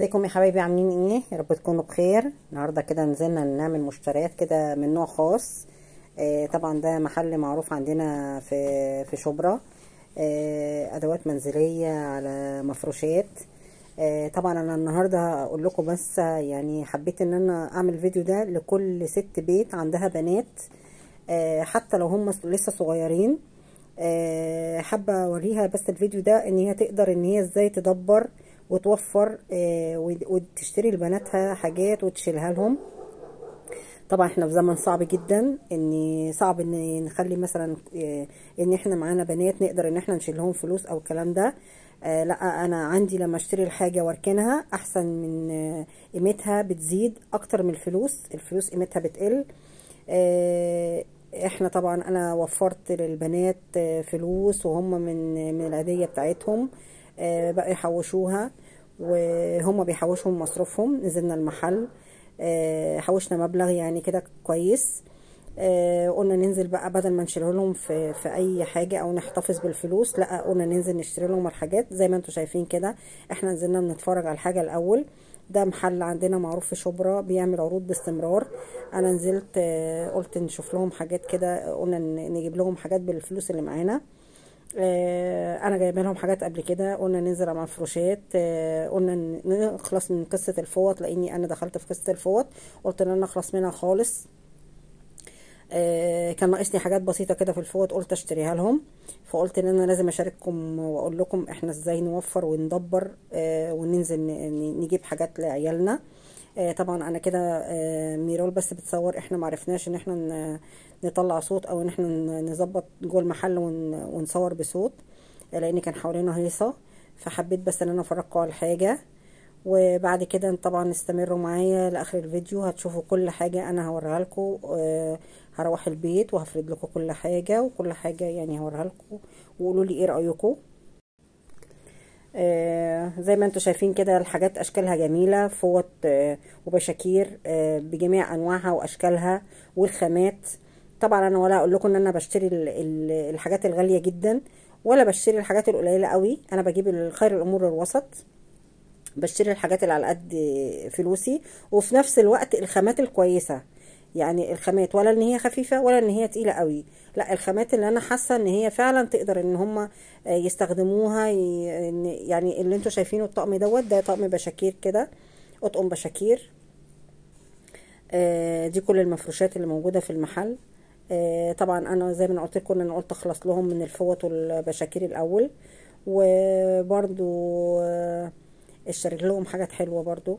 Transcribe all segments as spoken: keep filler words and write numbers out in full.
ازيكم يا حبايبي؟ عاملين ايه؟ يا رب تكونوا بخير. النهارده كده نزلنا نعمل مشتريات كده من نوع خاص. آه طبعا ده محل معروف عندنا في في شبرا. آه ادوات منزليه على مفروشات. آه طبعا انا النهارده هقول لكم، بس يعني حبيت ان انا اعمل فيديو ده لكل ست بيت عندها بنات، آه حتى لو هم لسه صغيرين. آه حابه اوريها بس الفيديو ده ان هي تقدر ان هي ازاي تدبر وتوفر وتشتري لبناتها حاجات وتشيلها لهم. طبعا احنا في زمن صعب جدا، ان صعب ان نخلي مثلا ان احنا معانا بنات نقدر ان احنا نشيلهم فلوس او الكلام ده. آه لا، انا عندي لما اشتري الحاجه واركنها احسن من قيمتها، بتزيد اكتر من الفلوس، الفلوس قيمتها بتقل. آه احنا طبعا انا وفرت للبنات فلوس وهم من من العاديه بتاعتهم بقى يحوشوها، وهم بيحوشوا مصروفهم. نزلنا المحل حوشنا مبلغ يعني كده كويس، قلنا ننزل بقى بدل ما نشيله لهم في, في اي حاجه او نحتفظ بالفلوس، لا قلنا ننزل نشتري لهم الحاجات زي ما انتم شايفين كده. احنا نزلنا بنتفرج على الحاجه الاول. ده محل عندنا معروف في شبرا بيعمل عروض باستمرار. انا نزلت قلت نشوف لهم حاجات كده، قلنا نجيب لهم حاجات بالفلوس اللي معانا. انا جايبه لهم حاجات قبل كده، قلنا ننزل على مفروشات، قلنا نخلص من قصه الفوط، لاني انا دخلت في قصه الفوط قلت ان انا اخلص منها خالص. كان ناقصني حاجات بسيطه كده في الفوط قلت اشتريها لهم، فقلت ان انا لازم اشارككم واقول لكم احنا ازاي نوفر وندبر وننزل نجيب حاجات لعيالنا. طبعا انا كده ميرول بس بتصور، احنا معرفناش ان احنا نطلع صوت او ان احنا نظبط جوه المحل ونصور بصوت، لان كان حوالينا هيصه، فحبيت بس ان انا افرجكم على الحاجه. وبعد كده طبعا استمروا معايا لاخر الفيديو، هتشوفوا كل حاجه انا هوريها لكم. هروح البيت وهفرد لكم كل حاجه، وكل حاجه يعني هوريها لكم وقولوا لي ايه رايكم. آه زي ما انتوا شايفين كده الحاجات اشكالها جميله، فوط آه وبشاكير آه بجميع انواعها واشكالها والخامات. طبعا انا ولا اقول لكم ان انا بشتري ال ال الحاجات الغاليه جدا ولا بشتري الحاجات القليله قوي، انا بجيب خير الامور الوسط، بشتري الحاجات اللي على قد فلوسي وفي نفس الوقت الخامات الكويسه. يعني الخامات ولا ان هي خفيفه ولا ان هي تقيله قوي، لا الخامات اللي انا حاسه ان هي فعلا تقدر ان هم يستخدموها. يعني اللي انتوا شايفينه الطقم دوت، ده طقم بشاكير كده، اطقم بشاكير. دي كل المفروشات اللي موجوده في المحل. طبعا انا زي ما انا قلت لكم انا قلت اخلص لهم من الفوط والبشاكير الاول، وبرضو اشتريت لهم حاجات حلوه برضو.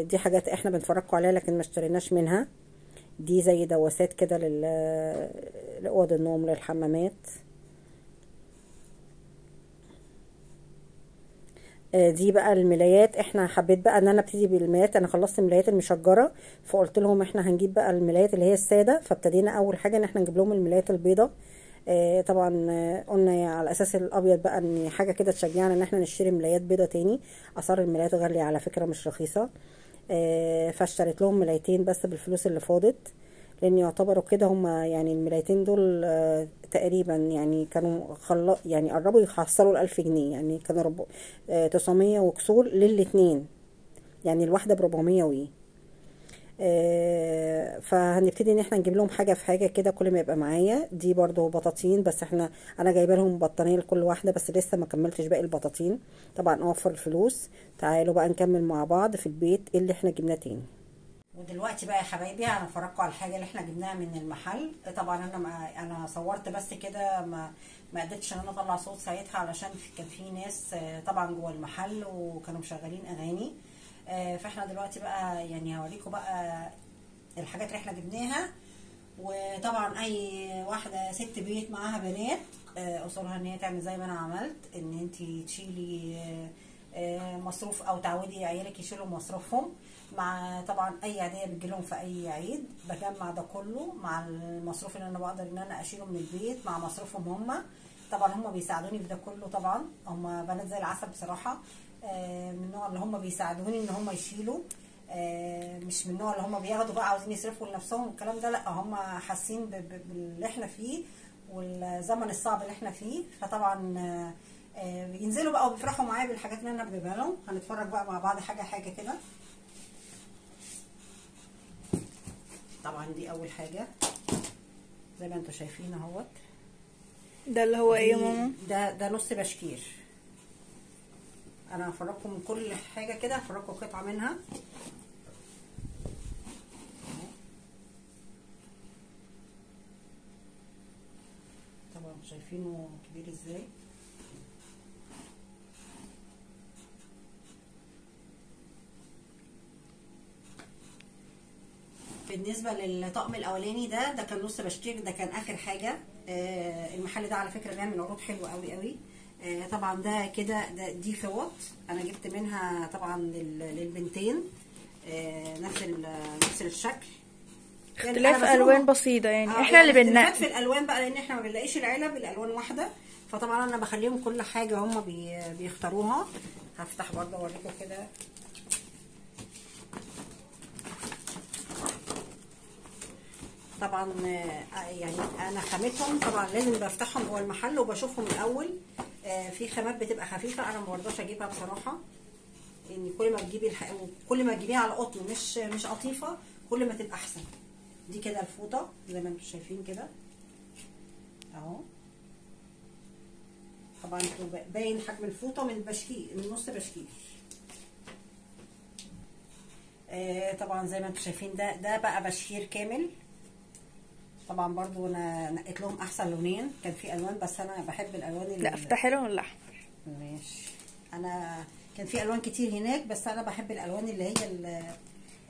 دي حاجات احنا بنفرجكم عليها لكن ما اشتريناش منها، دي زي دواسات كده لأوض النوم للحمامات. دي بقى الملايات، احنا حبيت بقى ان انا ابتدي بالملايات. انا خلصت الملايات المشجره، فقلت لهم احنا هنجيب بقى الملايات اللي هي الساده، فابتدينا اول حاجه ان احنا نجيب لهم الملايات البيضه. آه طبعا قلنا على اساس الابيض بقى ان حاجه كده تشجعنا ان احنا نشتري ملايات بيضه تاني. اسعار الملايات غاليه على فكره، مش رخيصه. آه فاشتريت لهم ملايتين بس بالفلوس اللي فاضت، لان يعتبروا كده هما يعني الملايتين دول آه تقريبا يعني كانوا خلق يعني قربوا يحصلوا الالف جنيه، يعني كانوا رب... آه تسعمية وكسور للاتنين، يعني الواحده بربعمية ويه. آه فهنبتدي ان احنا نجيب لهم حاجه في حاجه كده كل ما يبقى معايا. دي برضو بطاطين، بس احنا انا جايبه لهم بطانيه لكل واحده، بس لسه ما كملتش باقي البطاطين. طبعا اوفر الفلوس. تعالوا بقى نكمل مع بعض في البيت اللي احنا جبناه تاني. ودلوقتي بقى يا حبايبي انا هفرجكم على الحاجه اللي احنا جبناها من المحل. طبعا انا ما انا صورت بس كده، ما ما قدرتش ان انا اطلع صوت ساعتها علشان كان في ناس طبعا جوه المحل وكانوا مشغلين اغاني. فاحنا دلوقتي بقى يعني هوريكم بقى الحاجات اللي احنا جبناها. وطبعا اي واحده ست بيت معاها بنات اصولها ان هي تعمل زي ما انا عملت، ان انتي تشيلي مصروف او تعودي عيالك يشيلوا مصروفهم. مع طبعا اي عيديه بتجيلهم في اي عيد بجمع ده كله مع المصروف اللي انا بقدر ان انا اشيله من البيت مع مصروفهم هما. طبعا هما بيساعدوني في ده كله، طبعا هما بنات زي العسل بصراحه، من النوع اللي هم بيساعدوني ان هم يشيلوا، مش من النوع اللي هم بياخدوا بقى عاوزين يصرفوا لنفسهم والكلام ده، لا هم حاسين باللي احنا فيه والزمن الصعب اللي احنا فيه. فطبعا ينزلوا بقى وبيفرحوا معايا بالحاجات اللي انا بجيبها لهم. هنتفرج بقى مع بعض حاجه حاجه كده. طبعا دي اول حاجه زي ما انتم شايفين اهوت، ده اللي هو ايه يا ماما؟ ده ده نص بشكير. انا هفرجكم من كل حاجه كده، هفرجكم قطعه منها. طبعا شايفينه كبير ازاي. بالنسبه للطقم الاولاني ده، ده كان نص بشكير، ده كان اخر حاجه. آه المحل ده على فكره بيعمل عروض حلوه قوي قوي. آه طبعا ده كده دي فوط انا جبت منها طبعا للبنتين. آه نفس نفس الشكل، اختلاف الوان بسيطه يعني. آه احنا اللي بننقي اختلاف في الالوان بقى، لان احنا ما بنلاقيش العلب الالوان واحده، فطبعا انا بخليهم كل حاجه هم بيختاروها. هفتح برده اوريكم كده. طبعا يعني انا خامتهم طبعا لازم بفتحهم جوه المحل وبشوفهم الاول. في خامات بتبقى خفيفه انا ما برضاش اجيبها بصراحه، ان كل ما تجيبي الحق... كل ما تجيبيها على قطن مش مش قطيفه كل ما تبقى احسن. دي كده الفوطه زي ما انتم شايفين كده اهو. طبعا باين حجم الفوطه من البشكير، من نص بشكير. طبعا زي ما انتم شايفين ده ده بقى بشكير كامل. طبعا برضو انا نقيت لهم احسن لونين، كان في الوان بس انا بحب الالوان اللي لا افتحي لهم الاحمر. ماشي، انا كان في الوان كتير هناك بس انا بحب الالوان اللي هي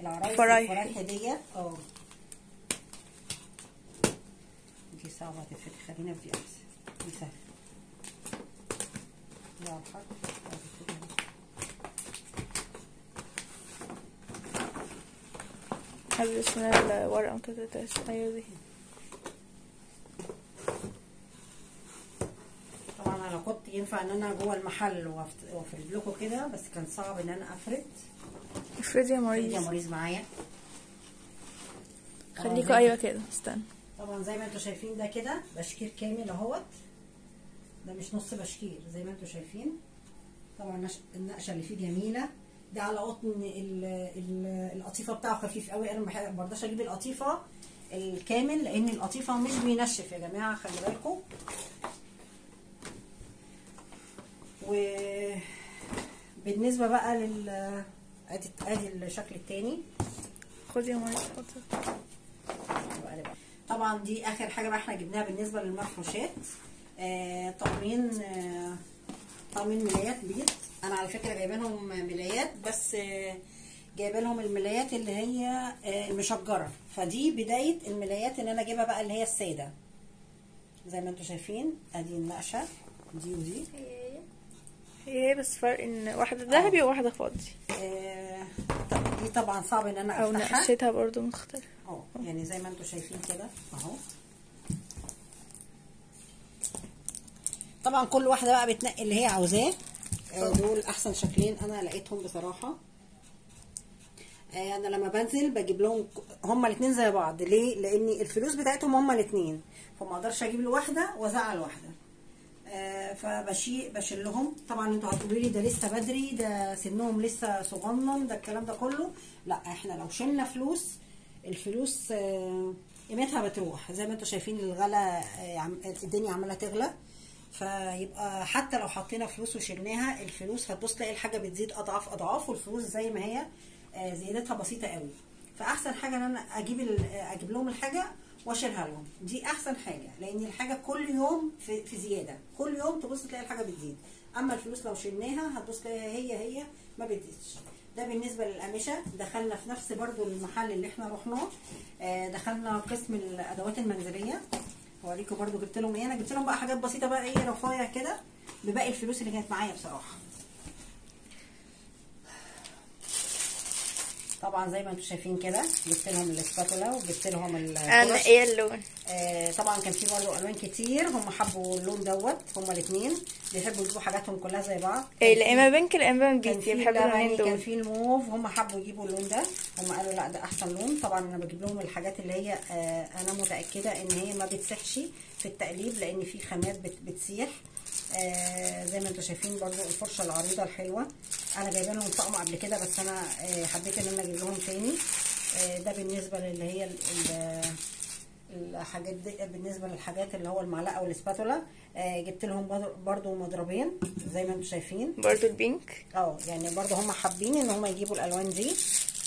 العرايس الفرايح ديت. اه دي صعبه تتفتح، خلينا في دي احسن، دي سهله. لا الحق هلبس من الورقه متتقطعش. ايوه دي طبعا انا كنت ينفع ان انا جوه المحل وافرد لكم كده، بس كان صعب ان انا افرد. افردي يا مريض، افردي يا مريض معايا، خليكوا ايوه كده. استنى طبعا زي ما انتوا شايفين ده كده بشكير كامل اهوت، ده مش نص بشكير زي ما انتوا شايفين. طبعا النقشه اللي فيه جميله. ده على قطن القطيفه بتاعه خفيف قوي، انا ما برضاش اجيب القطيفه الكامل لان القطيفه مش بينشف يا جماعه، خلي بالكم. وبالنسبه بقى لل ادي ادي الشكل الثاني. خدي يا ماما اتفضلي. طبعا دي اخر حاجه بقى احنا جبناها بالنسبه للمفروشات. آه طقمين، آه طقمين ملايات بيض. انا على فكره جايبه لهم ملايات، بس جايبه لهم الملايات اللي هي المشجره، فدي بدايه الملايات ان انا اجيبها بقى اللي هي الساده زي ما انتم شايفين. ادي النقشه دي ودي هي هي، بس فرق ان واحده ذهبي وواحده فضي. آه دي طبعا صعب ان انا افتحها، او نقشتها برده مختلفه اهو، يعني زي ما انتم شايفين كده اهو. طبعا كل واحده بقى بتنقي اللي هي عاوزاه. دول احسن شكلين انا لقيتهم بصراحه. انا لما بنزل بجيب لهم هما الاثنين زي بعض. ليه؟ لان الفلوس بتاعتهم هما الاثنين، فما اقدرش اجيب له واحده وازعل واحده، فبشيل بشيل لهم. طبعا انتوا هتقولوا لي ده لسه بدري، ده سنهم لسه صغنن، ده الكلام ده كله. لا، احنا لو شلنا فلوس، الفلوس قيمتها بتروح. زي ما انتوا شايفين الغلا، الدنيا عماله تغلى، فيبقى حتى لو حطينا فلوس وشلناها، الفلوس هتبص تلاقي الحاجه بتزيد اضعاف اضعاف، والفلوس زي ما هي زيادتها بسيطه قوي. فاحسن حاجه ان انا اجيب اجيب لهم الحاجه واشيلها لهم، دي احسن حاجه، لان الحاجه كل يوم في, في زياده، كل يوم تبص تلاقي الحاجه بتزيد. اما الفلوس لو شلناها هتبص تلاقيها هي هي ما بتزيدش. ده بالنسبه للقماشه. دخلنا في نفس برده المحل اللي احنا رحناه، دخلنا قسم الادوات المنزليه. هوريكم برده جبت لهم ايه. انا جبت لهم بقى حاجات بسيطه بقى، ايه، رفايع كده بباقي الفلوس اللي كانت معايا بصراحه. طبعا زي ما انتم شايفين كده جبت لهم الاسباتولا وجبت لهم انا ايه اللون. آه طبعا كان في برده الوان كتير، هم حبوا اللون دوت، هم الاثنين بيحبوا يجيبوا حاجاتهم كلها زي بعض. ايه، لا اما بينك لا اما بينك، بيحبوا اللونين دول. كان في الموف، هم حبوا يجيبوا اللون ده، هم قالوا لا ده احسن لون. طبعا انا بجيب لهم الحاجات اللي هي آه انا متاكده ان هي ما بتسيحش في التقليب، لان في خامات بت بتسيح. آه زي ما انتوا شايفين برضو الفرشه العريضه الحلوه. انا جايبه لهم طقم قبل كده بس انا آه حبيت ان انا اجيب لهم تاني. آه ده بالنسبه للي هي ال ال الحاجات دي، بالنسبه للحاجات اللي هو المعلقه والاسباتولا. آه جبت لهم برضو مضربين زي ما انتوا شايفين، برضو البينك اه يعني برضو هم حابين ان هم يجيبوا الالوان دي.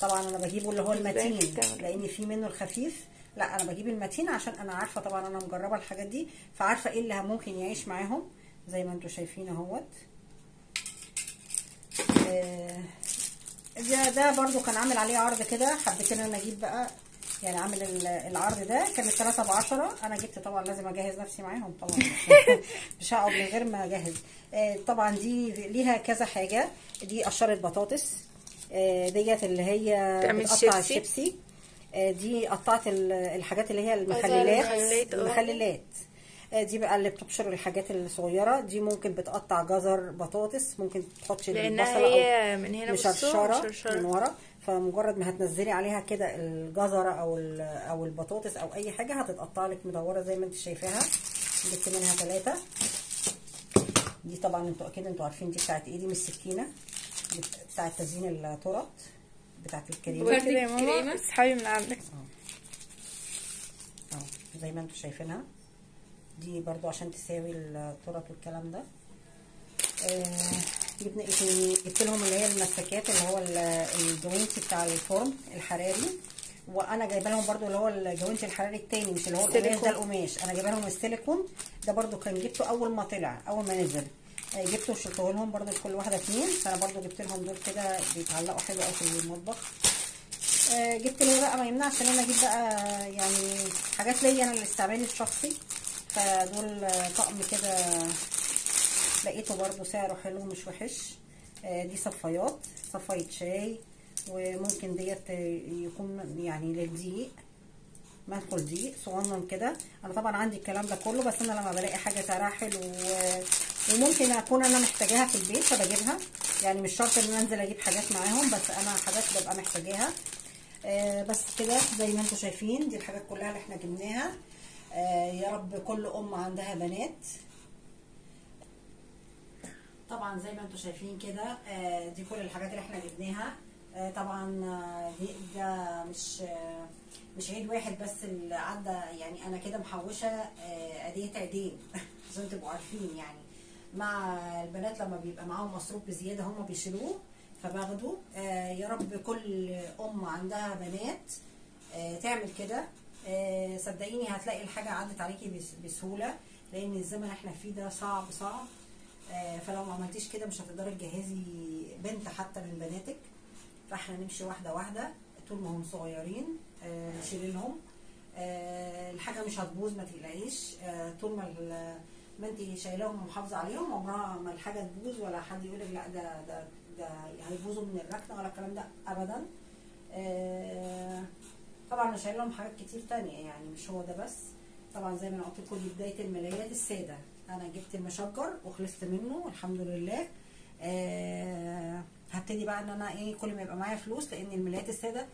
طبعا انا بجيبه اللي هو المتين لان في منه الخفيف، لا انا بجيب المتين عشان انا عارفه، طبعا انا مجربه الحاجات دي فعارفه ايه اللي ممكن يعيش معاهم زي ما انتوا شايفين اهوت. آه ده ده برضو كان عامل عليه عرض كده، حبيت ان انا اجيب بقى يعني عامل العرض ده كان الثلاثة بعشرة، انا جبت طبعا لازم اجهز نفسي معاهم طبعا مش هقعد من غير ما اجهز. آه طبعا دي ليها كذا حاجه، دي قشره بطاطس، آه ديت اللي هي بتقطع الشيبسي، آه دي قطعت الحاجات اللي هي المخللات المخللات دي بقى اللي بتبشر الحاجات الصغيره دي، ممكن بتقطع جزر بطاطس، ممكن تحطش البصله من هنا مشرشره من ورا، فمجرد ما هتنزلي عليها كده الجزره او او البطاطس او اي حاجه هتتقطع لك مدوره زي ما انت شايفاها. جبت منها ثلاثه، دي طبعا انتوا اكيد انتوا عارفين دي بتاعت ايه، دي من السكينه بتاعت تزيين التورت بتاعت الكريمه الكريمه اسحبي من عندك اهو زي ما انتوا شايفينها، دي برضو عشان تساوي التورت والكلام ده. جبنا ايه تاني؟ جبت لهم اللي هي المسكات اللي هو الجوينتي بتاع الفرن الحراري، وانا جايبه لهم برضو اللي هو الجوينتي الحراري التاني مش اللي هو القماش ده، القماش انا جايبه لهم السيليكون ده برضو كان جبته اول ما طلع اول ما نزل، جبته وشلته لهم برضو لكل واحده اتنين، فانا برضو جبت لهم دول كده بيتعلقوا حلو قوي في المطبخ. جبت ليه بقى؟ ما يمنعش ان انا اجيب بقى يعني حاجات ليا انا لاستعمالي الشخصي، فدول طقم كده لقيته برضو سعره حلو مش وحش. دي صفايات، صفايه شاي، وممكن ديت يكون يعني للضيق مدخل ضيق صغنن كده. انا طبعا عندي الكلام ده كله بس انا لما بلاقي حاجه سعرها حلو وممكن اكون انا محتاجاها في البيت فبجيبها، يعني مش شرط ان انا انزل اجيب حاجات معاهم بس انا حاجات ببقى محتاجاها. بس كده زي ما انتم شايفين دي الحاجات كلها اللي احنا جبناها. آه يا رب كل ام عندها بنات. طبعا زي ما انتم شايفين كده آه دي كل الحاجات اللي احنا جبناها. آه طبعا آه ده مش آه مش عيد واحد بس اللي عدى، يعني انا كده محوشه آه اديه عيدين عشان تبقوا عارفين، يعني مع البنات لما بيبقى معاهم مصروف بزياده هم بيشيلوه فباخده. آه يا رب كل ام عندها بنات آه تعمل كده، صدقيني هتلاقي الحاجه عدت عليكي بسهوله لان الزمن احنا فيه ده صعب صعب، فلو ما عملتيش كده مش هتقدري تجهزي بنت حتى من بناتك. فاحنا نمشي واحده واحده طول ما هم صغيرين نشيل لهم الحاجه مش هتبوظ ما تقلقيش، طول ما ما انت شايلاهم ومحافظه عليهم عمرها ما الحاجه تبوظ ولا حد يقولك لا ده ده ده هيبوظوا من الركنه ولا الكلام ده ابدا. طبعا انا شايله لهم حاجات كتير تانية يعني مش هو ده بس. طبعا زي ما انا قلت لكم دي بدايه الملايات الساده، انا جبت المشجر وخلصت منه الحمد لله. آه هبتدي بقى ان انا ايه كل ما يبقى معايا فلوس لان الملايات الساده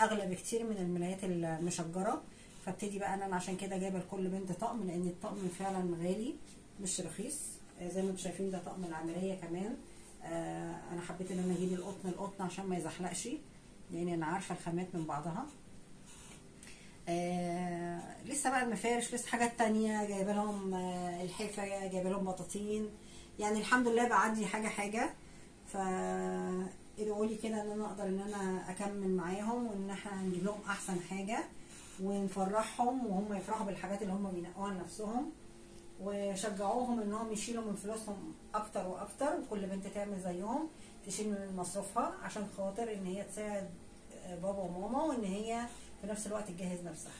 اغلى بكتير من الملايات المشجره، فابتدي بقى ان انا عشان كده جايبه لكل بنت طقم لان الطقم فعلا غالي مش رخيص. آه زي ما انتم شايفين ده طقم العمليه كمان. آه انا حبيت ان انا اجيب القطن القطن عشان ما يزحلقش لان انا عارفه الخامات من بعضها. آه لسه بقى المفارش لسه حاجات تانية جايبه لهم، آه الحفره جايبه لهم بطاطين، يعني الحمد لله بقى عندي حاجه حاجه. فا ادعوا لي كده ان انا اقدر ان انا اكمل معاهم وان احنا هنجيب لهم احسن حاجه ونفرحهم وهم يفرحوا بالحاجات اللي هم بينقوها لنفسهم، وشجعوهم انهم يشيلوا من فلوسهم اكتر واكتر، وكل بنت تعمل زيهم تشيل من مصروفها عشان خاطر ان هي تساعد بابا وماما وان هي في نفس الوقت تجهز نفسها.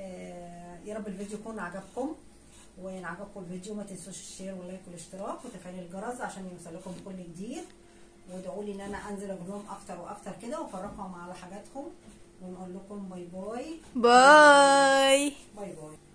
آه يا رب الفيديو يكون عجبكم، وان عجبكم الفيديو ما تنسوش الشير واللايك والاشتراك وتفعيل الجرس عشان يوصلكم كل جديد، وادعوا لي ان انا انزل اجيب لهم اكتر واكتر كده وافرحهم على حاجاتهم، ونقول لكم باي باي باي باي باي.